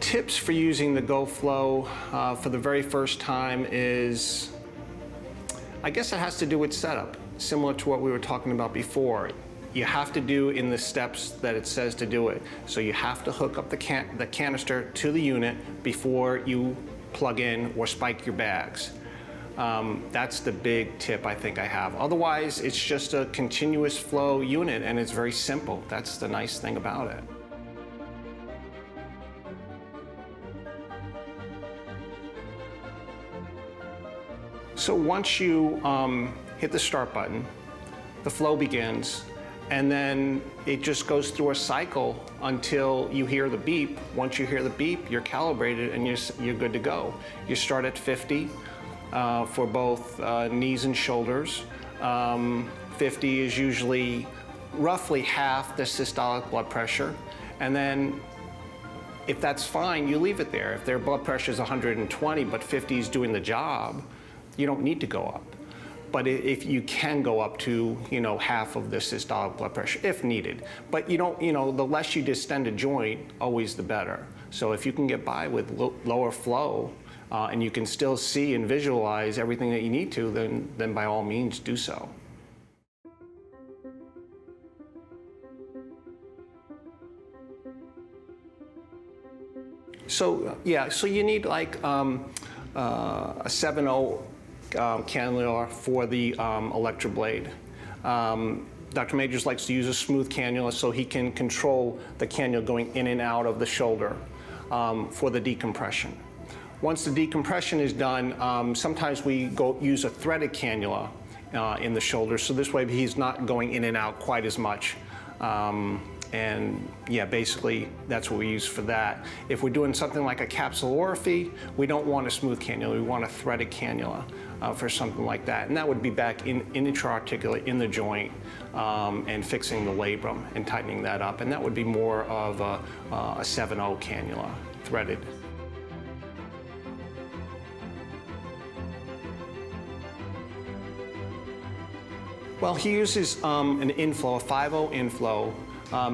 Tips for using the GoFlo for the very first time is, I guess it has to do with setup, similar to what we were talking about before. You have to do in the steps that it says to do it. So you have to hook up the canister to the unit before you plug in or spike your bags. That's the big tip I think I have. Otherwise, it's just a continuous flow unit and it's very simple. That's the nice thing about it. So once you hit the start button, the flow begins, and then it just goes through a cycle until you hear the beep. Once you hear the beep, you're calibrated and you're good to go. You start at 50 for both knees and shoulders. 50 is usually roughly half the systolic blood pressure, and then if that's fine, you leave it there. If their blood pressure is 120, but 50 is doing the job, you don't need to go up. But if you can go up to, you know, half of the systolic blood pressure if needed. But you don't, you know, the less you distend a joint, always the better. So if you can get by with lower flow and you can still see and visualize everything that you need to, then by all means do so. So yeah, so you need like a 7.0 cannula for the electroblade. Dr. Majors likes to use a smooth cannula so he can control the cannula going in and out of the shoulder for the decompression. Once the decompression is done, sometimes we use a threaded cannula in the shoulder, so this way he's not going in and out quite as much. And yeah, basically that's what we use for that. If we're doing something like a capsulorraphy, we don't want a smooth cannula, we want a threaded cannula for something like that. And that would be back in intra-articular, in the joint, and fixing the labrum and tightening that up. And that would be more of a 7.0 cannula, threaded. Well, he uses an inflow, a 5.0 inflow,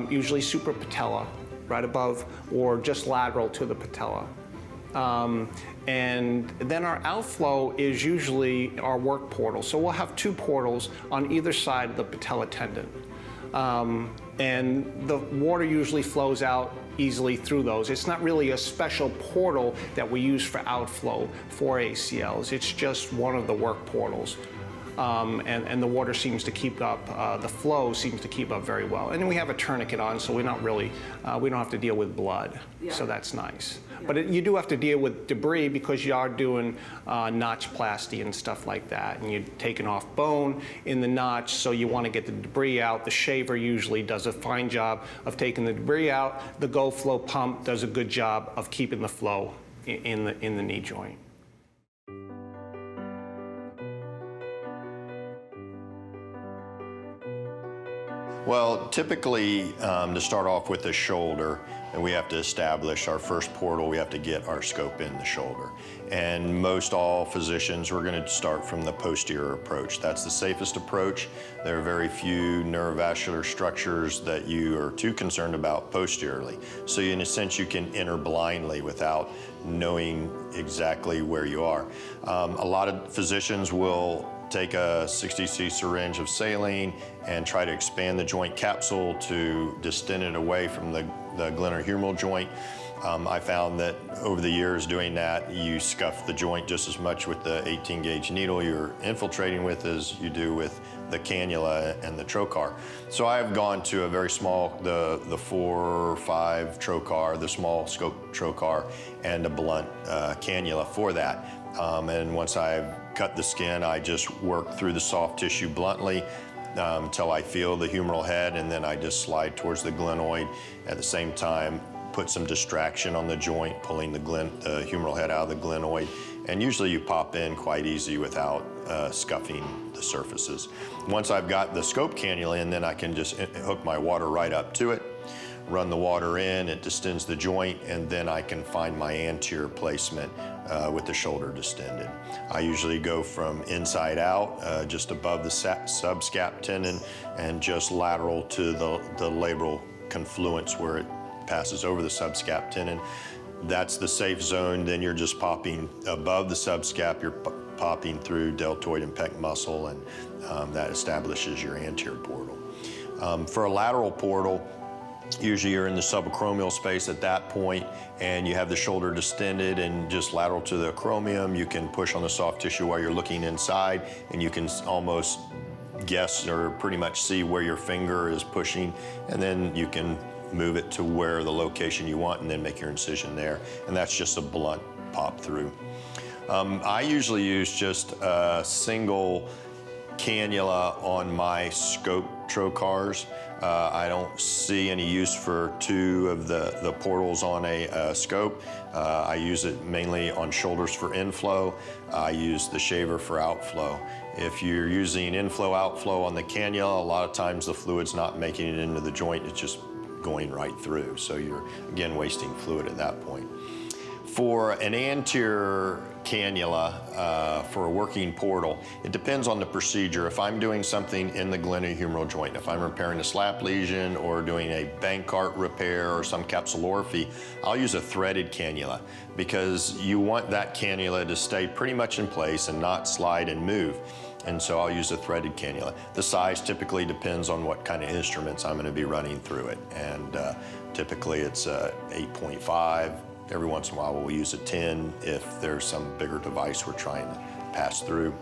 usually suprapatellar, right above or just lateral to the patella. And then our outflow is usually our work portal. So we'll have two portals on either side of the patella tendon. And the water usually flows out easily through those. It's not really a special portal that we use for outflow for ACLs. It's just one of the work portals. And the water seems to keep up, the flow seems to keep up very well. And then we have a tourniquet on, so we're not really, we don't have to deal with blood, yeah. So that's nice. Yeah. But you do have to deal with debris because you are doing notchplasty and stuff like that, and you're taking off bone in the notch, so you want to get the debris out. The shaver usually does a fine job of taking the debris out. The GoFlo pump does a good job of keeping the flow in the knee joint. Well, typically, to start off with the shoulder, and we have to establish our first portal, we have to get our scope in the shoulder. And most all physicians, we're gonna start from the posterior approach. That's the safest approach. There are very few neurovascular structures that you are too concerned about posteriorly. So in a sense, you can enter blindly without knowing exactly where you are. A lot of physicians will take a 60C syringe of saline and try to expand the joint capsule to distend it away from the glenohumeral joint. I found that over the years doing that, you scuff the joint just as much with the 18 gauge needle you're infiltrating with as you do with the cannula and the trocar. So I've gone to a very small, the 4 or 5 trocar, the small scope trocar, and a blunt cannula for that. And once I've cut the skin, I just work through the soft tissue bluntly until I feel the humeral head, and then I just slide towards the glenoid. At the same time, put some distraction on the joint, pulling the humeral head out of the glenoid. And usually you pop in quite easy without scuffing the surfaces. Once I've got the scope cannula in, then I can just hook my water right up to it, run the water in, it distends the joint, and then I can find my anterior placement with the shoulder distended. I usually go from inside out, just above the subscap tendon, and just lateral to the labral confluence where it passes over the subscap tendon. That's the safe zone. Then you're just popping above the subscap, you're popping through deltoid and pec muscle, and that establishes your anterior portal. For a lateral portal, usually you're in the subacromial space at that point, and you have the shoulder distended and just lateral to the acromion. You can push on the soft tissue while you're looking inside, and you can almost guess or pretty much see where your finger is pushing, and then you can move it to where the location you want and then make your incision there. And that's just a blunt pop through. I usually use just a single cannula on my scope trocars. I don't see any use for two of the portals on a scope. I use it mainly on shoulders for inflow. I use the shaver for outflow. If you're using inflow, outflow on the cannula, a lot of times the fluid's not making it into the joint, it's just going right through. So you're, again, wasting fluid at that point. For an anterior cannula, for a working portal, it depends on the procedure. If I'm doing something in the glenohumeral joint, if I'm repairing a slap lesion or doing a Bankart repair or some capsulorraphy, I'll use a threaded cannula because you want that cannula to stay pretty much in place and not slide and move. And so I'll use a threaded cannula. The size typically depends on what kind of instruments I'm going to be running through it. And typically it's 8.5. Every once in a while we'll use a 10 if there's some bigger device we're trying to pass through.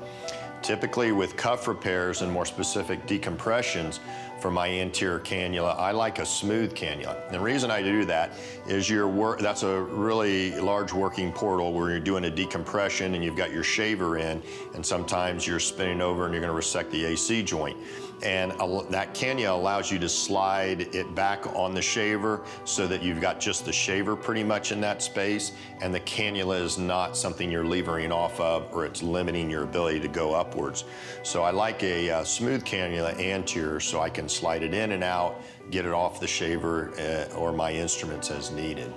Typically with cuff repairs and more specific decompressions for my anterior cannula, I like a smooth cannula. And the reason I do that is that's a really large working portal where you're doing a decompression and you've got your shaver in, and sometimes you're spinning over and you're gonna resect the AC joint. And that cannula allows you to slide it back on the shaver so that you've got just the shaver pretty much in that space, and the cannula is not something you're levering off of, or it's limiting your ability to go upwards. So I like a smooth cannula anterior so I can slide it in and out, get it off the shaver or my instruments as needed.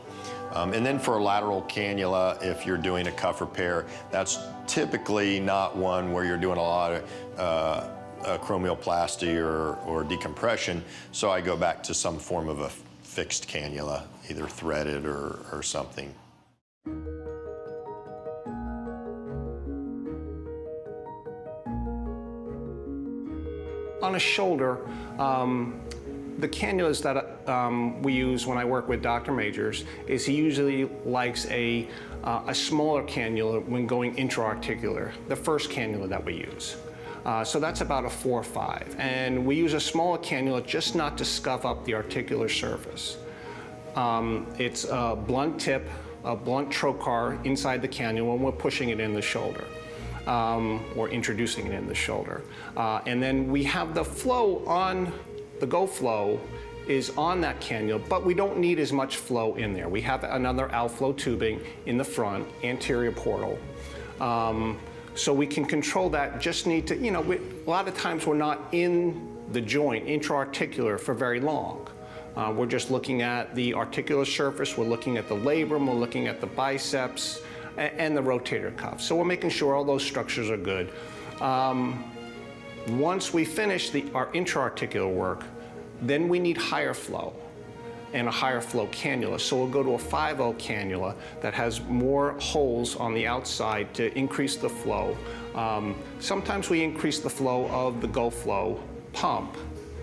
And then for a lateral cannula, if you're doing a cuff repair, that's typically not one where you're doing a lot of acromioplasty or decompression, so I go back to some form of a fixed cannula, either threaded or something. On a shoulder, the cannulas that we use when I work with Dr. Majors is he usually likes a smaller cannula when going intra-articular, the first cannula that we use. So that's about a 4.5, and we use a smaller cannula just not to scuff up the articular surface. It's a blunt tip, a blunt trocar inside the cannula, and we're pushing it in the shoulder, or introducing it in the shoulder. And then we have the flow on, the GoFlo is on that cannula, but we don't need as much flow in there. We have another outflow tubing in the front, anterior portal. So we can control that, just need to, you know, a lot of times we're not in the joint, intra-articular, for very long. We're just looking at the articular surface, we're looking at the labrum, we're looking at the biceps, and the rotator cuff. So we're making sure all those structures are good. Once we finish our intra-articular work, then we need higher flow and a higher flow cannula. So we'll go to a 5.0 cannula that has more holes on the outside to increase the flow. Sometimes we increase the flow of the GoFlo pump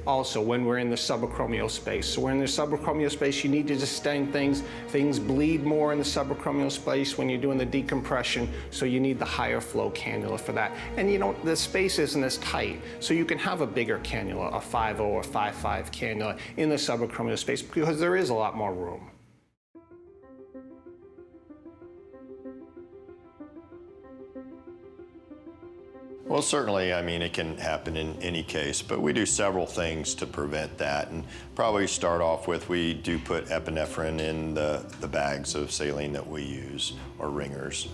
also when we're in the subacromial space. So we're in the subacromial space, you need to distend things. Things bleed more in the subacromial space when you're doing the decompression, so you need the higher flow cannula for that. And you know, the space isn't as tight, so you can have a bigger cannula, a 5.0 or 5.5 cannula in the subacromial space because there is a lot more room. Well, certainly, I mean, it can happen in any case, but we do several things to prevent that. And probably start off with, we do put epinephrine in the bags of saline that we use, or ringers.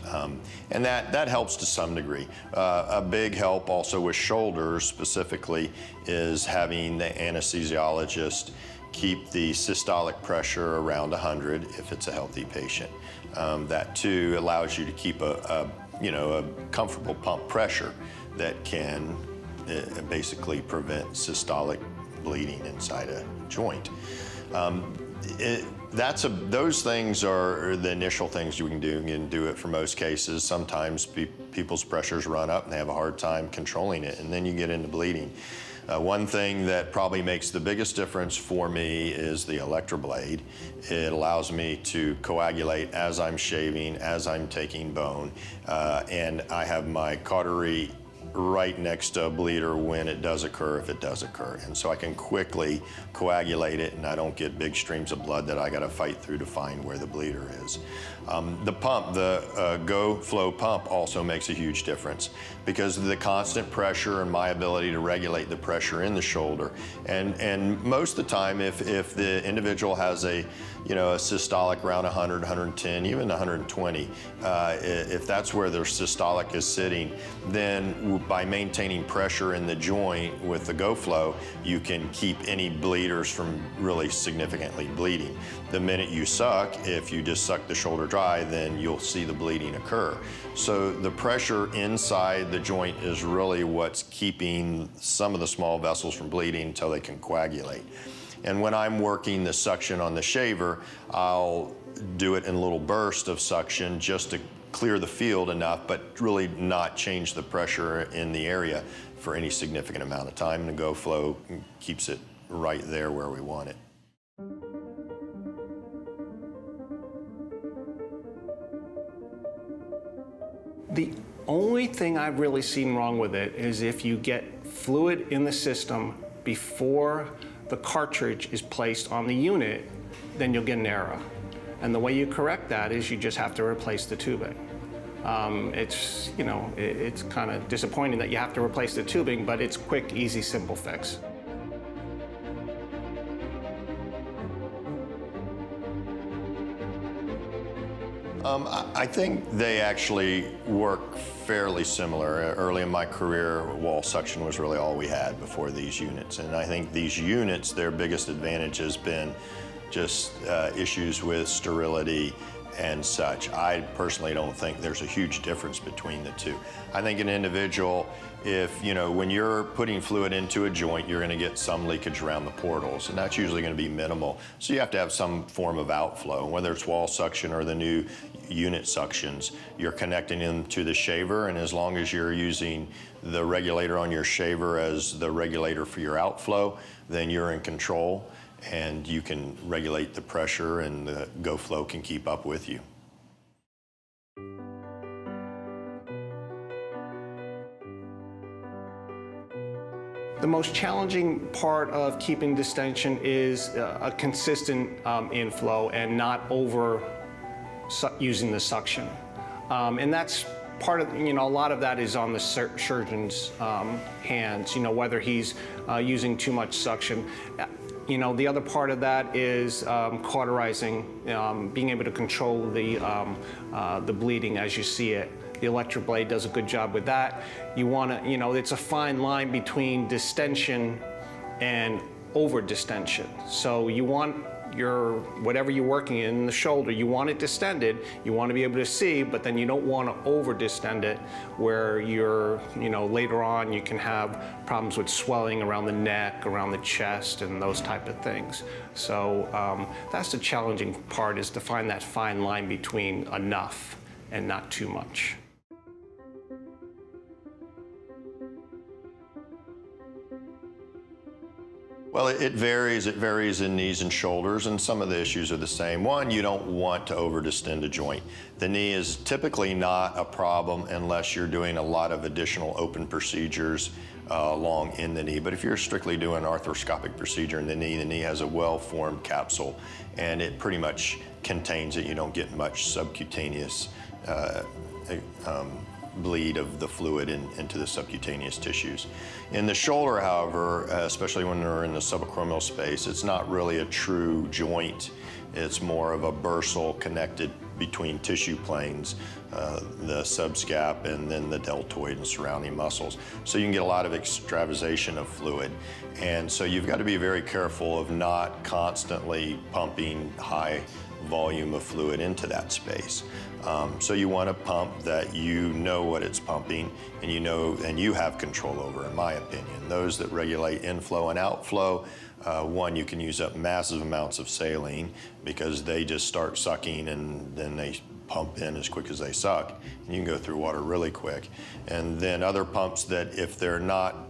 And that helps to some degree. A big help also with shoulders specifically is having the anesthesiologist keep the systolic pressure around 100 if it's a healthy patient. That too allows you to keep a comfortable pump pressure that can basically prevent systolic bleeding inside a joint. Those things are the initial things you can do. You can do it for most cases. Sometimes people's pressures run up and they have a hard time controlling it, and then you get into bleeding. One thing that probably makes the biggest difference for me is the electroblade. It allows me to coagulate as I'm shaving, as I'm taking bone, and I have my cautery right next to a bleeder when it does occur, if it does occur. And so I can quickly coagulate it, and I don't get big streams of blood that I gotta fight through to find where the bleeder is. The pump, the GoFlo pump, also makes a huge difference because of the constant pressure and my ability to regulate the pressure in the shoulder. And most of the time, if the individual has a, you know, a systolic around 100, 110, even 120, if that's where their systolic is sitting, then by maintaining pressure in the joint with the GoFlo, you can keep any bleeders from really significantly bleeding. The minute you suck, if you just suck the shoulder dry, then you'll see the bleeding occur. So the pressure inside the joint is really what's keeping some of the small vessels from bleeding until they can coagulate. And when I'm working the suction on the shaver, I'll do it in a little burst of suction just to clear the field enough, but really not change the pressure in the area for any significant amount of time. And the GoFlo keeps it right there where we want it. The only thing I've really seen wrong with it is if you get fluid in the system before the cartridge is placed on the unit, then you'll get an error. And the way you correct that is you just have to replace the tubing. It's, you know, it's kind of disappointing that you have to replace the tubing, but it's quick, easy, simple fix. I think they actually work fairly similar. Early in my career, wall suction was really all we had before these units. And I think these units, their biggest advantage has been just issues with sterility and such. I personally don't think there's a huge difference between the two. I think an individual, if, you know, when you're putting fluid into a joint, you're gonna get some leakage around the portals, and that's usually gonna be minimal. So you have to have some form of outflow, whether it's wall suction or the new unit suctions. You're connecting them to the shaver, and as long as you're using the regulator on your shaver as the regulator for your outflow, then you're in control, and you can regulate the pressure, and the GoFlo can keep up with you. The most challenging part of keeping distension is a consistent inflow and not over using the suction. And that's part of, you know, a lot of that is on the surgeon's hands, you know, whether he's using too much suction. You know, the other part of that is cauterizing, being able to control the bleeding as you see it. The electroblade does a good job with that. You want to, you know, it's a fine line between distension and over distension. So you want your, whatever you're working in the shoulder, you want it distended, you want to be able to see, but then you don't want to over distend it where you're, you know, later on you can have problems with swelling around the neck, around the chest, and those type of things. So that's the challenging part, is to find that fine line between enough and not too much. Well, it varies in knees and shoulders, and some of the issues are the same. One, you don't want to over-distend a joint. The knee is typically not a problem unless you're doing a lot of additional open procedures along in the knee. But if you're strictly doing an arthroscopic procedure in the knee has a well-formed capsule, and it pretty much contains it. You don't get much subcutaneous bleed of the fluid into the subcutaneous tissues. In the shoulder, however, especially when they're in the subacromial space, it's not really a true joint. It's more of a bursal connected between tissue planes, the subscap, and then the deltoid and surrounding muscles. So you can get a lot of extravasation of fluid. And so you've got to be very careful of not constantly pumping high volume of fluid into that space. So you want a pump that you know what it's pumping, and you know, and you have control over, in my opinion. Those that regulate inflow and outflow One, you can use up massive amounts of saline because they just start sucking and then they pump in as quick as they suck. And you can go through water really quick. And then other pumps that if they're not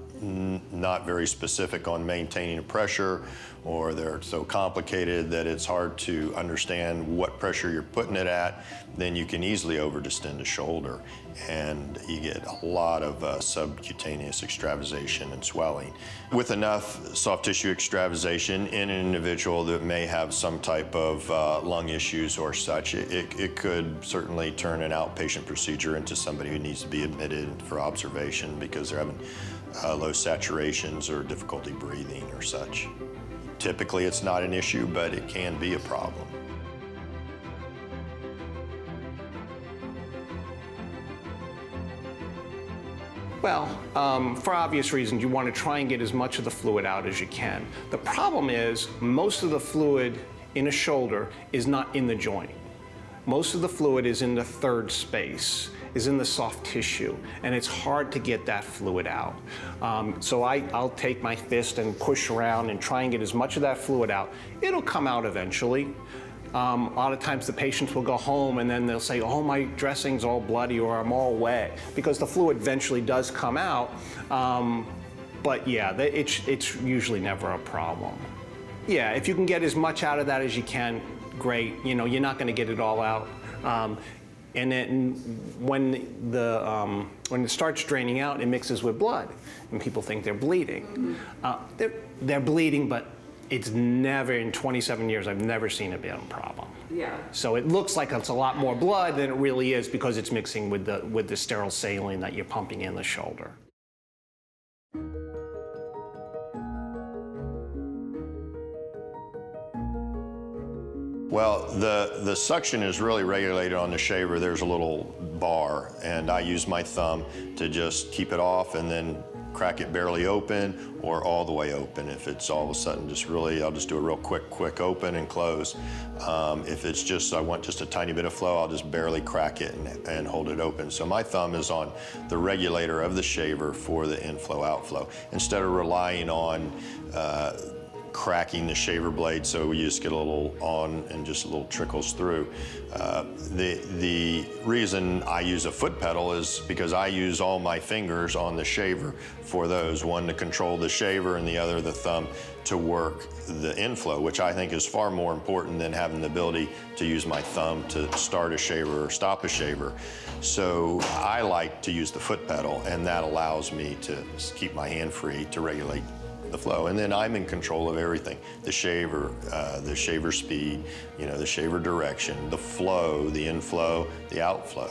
very specific on maintaining a pressure, or they're so complicated that it's hard to understand what pressure you're putting it at, then you can easily overdistend a shoulder and you get a lot of subcutaneous extravasation and swelling. With enough soft tissue extravasation in an individual that may have some type of lung issues or such, it could certainly turn an outpatient procedure into somebody who needs to be admitted for observation because they're having low saturations or difficulty breathing or such. Typically, it's not an issue, but it can be a problem. Well, for obvious reasons, you want to try and get as much of the fluid out as you can. The problem is most of the fluid in a shoulder is not in the joint. Most of the fluid is in the third space, is in the soft tissue, and it's hard to get that fluid out. So I'll take my fist and push around and try and get as much of that fluid out. It'll come out eventually. A lot of times the patients will go home and then they'll say, oh, my dressing's all bloody or I'm all wet, because the fluid eventually does come out. But yeah, it's usually never a problem. Yeah, if you can get as much out of that as you can, great. You know, you're not gonna get it all out. And then when it starts draining out, it mixes with blood, and people think they're bleeding. They're bleeding, but it's never, in 27 years, I've never seen it be a problem. Yeah. So it looks like it's a lot more blood than it really is because it's mixing with the sterile saline that you're pumping in the shoulder. Well, the suction is really regulated on the shaver. There's a little bar, and I use my thumb to just keep it off and then crack it barely open or all the way open. If it's all of a sudden just really, I'll just do a real quick open and close. If it's just, I want just a tiny bit of flow, I'll just barely crack it and hold it open. So my thumb is on the regulator of the shaver for the inflow outflow instead of relying on cracking the shaver blade, so we just get a little on and just a little trickles through. The reason I use a foot pedal is because I use all my fingers on the shaver for those, one to control the shaver and the other the thumb to work the inflow, which I think is far more important than having the ability to use my thumb to start a shaver or stop a shaver. So I like to use the foot pedal, and that allows me to keep my hand free to regulate the flow, and then I'm in control of everything: the shaver speed, you know, the shaver direction, the flow, the inflow, the outflow.